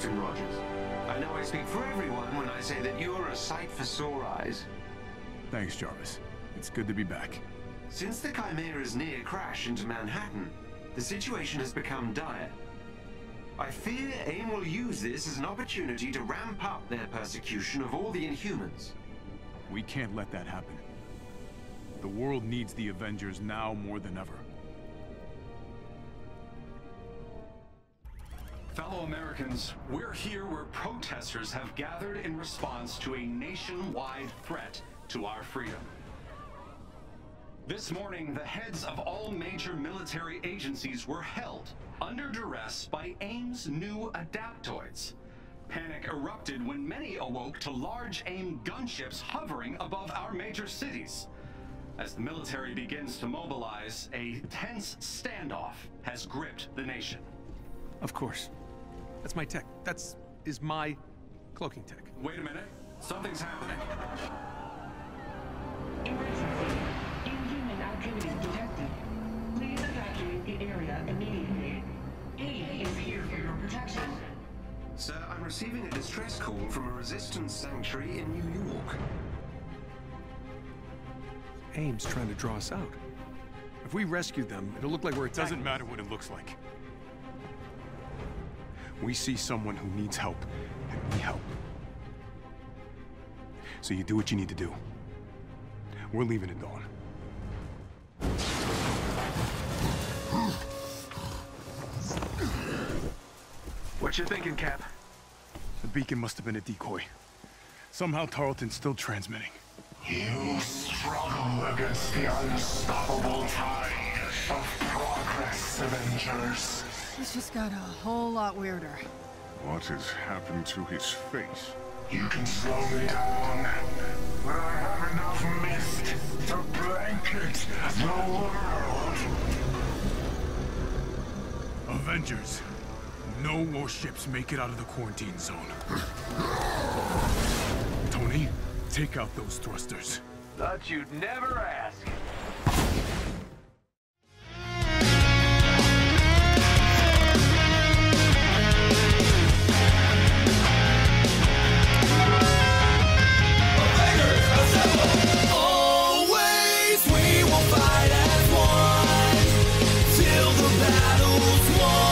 Captain Rogers. I know I speak for everyone when I say that you're a sight for sore eyes. Thanks, Jarvis. It's good to be back. Since the Chimera's near crash into Manhattan, the situation has become dire. I fear AIM will use this as an opportunity to ramp up their persecution of all the Inhumans. We can't let that happen. The world needs the Avengers now more than ever. Fellow Americans, we're here where protesters have gathered in response to a nationwide threat to our freedom. This morning, the heads of all major military agencies were held under duress by AIM's new Adaptoids. Panic erupted when many awoke to large AIM gunships hovering above our major cities. As the military begins to mobilize, a tense standoff has gripped the nation. Of course. That's my tech. That is my cloaking tech. Wait a minute. Something's happening. Emergency. Inhuman activity detected. Please evacuate the area immediately. AIM is here for your protection. Sir, I'm receiving a distress call from a resistance sanctuary in New York. AIM's trying to draw us out. If we rescue them, it'll look like we're attacking. Doesn't matter what it looks like. We see someone who needs help, and we help. So you do what you need to do. We're leaving at dawn. What you thinking, Cap? The beacon must have been a decoy. Somehow Tarleton's still transmitting. You struggle against the unstoppable tide of progress, Avengers. This just got a whole lot weirder. What has happened to his face? You can slow me down, but I have enough mist to blanket the world. Avengers, no warships make it out of the quarantine zone. Tony, take out those thrusters. Thought you'd never ask. Always we will fight as one till the battle's won.